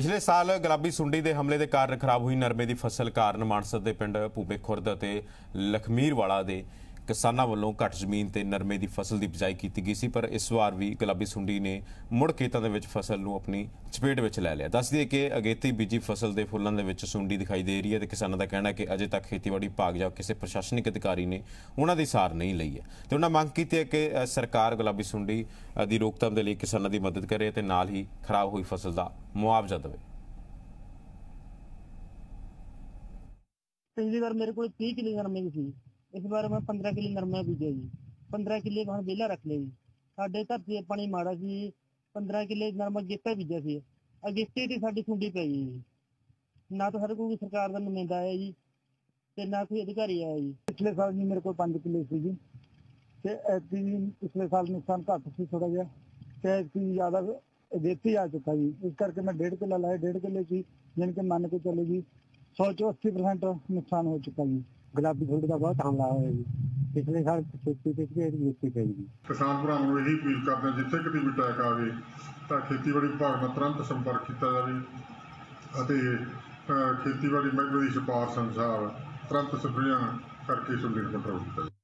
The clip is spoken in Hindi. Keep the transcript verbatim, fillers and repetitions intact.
पिछले साल गुलाबी सुंडी के हमले के कारण खराब हुई नरमे की फसल कारण मानसर के पिंड भूबे खुर्द और लखमीरवाला के किसानों वालों घट जमीन पर नरमे की फसल की बिजाई की गई सी, पर इस बार भी गुलाबी सुंडी ने मुड़ खेतों के फसल को अपनी चपेट में लै लिया। दस दिए कि अगेती बीजी फसल के फुलों के सुंडी दिखाई दे रही है। किसानों का कहना है कि अजे तक खेतीबाड़ी विभाग या किसी प्रशासनिक अधिकारी ने उन्होंने सार नहीं ली है। तो उन्होंने मांग की है कि सरकार गुलाबी सुंडी की रोकथाम के लिए किसानों की मदद करे तो नाल ही खराब हुई फसल का मुआवजा देवे। पिछली बार मेरे को तीस किलो नरमे की थी, इस बार मैं पंद्रह किलो नरमा बीजे जी। पंद्रह किले हम वेला रख लिया जी। साढ़े घर से पानी माड़ा सी, पंद्रह किले नरमा गेता बीजा सी। अगेते तो साड़ी सुंडी पै गई जी। ना तो सारे कोई सरकार का नुमाइंदा आया जी, तो ना कोई अधिकारी आया जी। पिछले साल जी मेरे को पाँच किलो सी जी, तो ऐसी पिछले साल नुकसान घट सी थोड़ा जहा, तो ऐसी ज़्यादा अगेती आ चुका जी। इस करके मैं डेढ़ किला लाया, डेढ़ किले की जिनके मन के चले जी सौ चो अस्सी परसेंट नुकसान हो चुका जी। गुलाबी सुंडी का बहुत हमला होया जी, पिछले साल खेती खेती पे जी। किसान भरावां नूं यही अपील करते हैं जिथे किसी भी अटैक आवे तो खेतीबाड़ी विभाग नाल तुरंत संपर्क किया जाए। खेतीबाड़ी महकमे की सिफारिश अनुसार तुरंत स्प्रेयां करके सुंडी कंट्रोल किया जाए।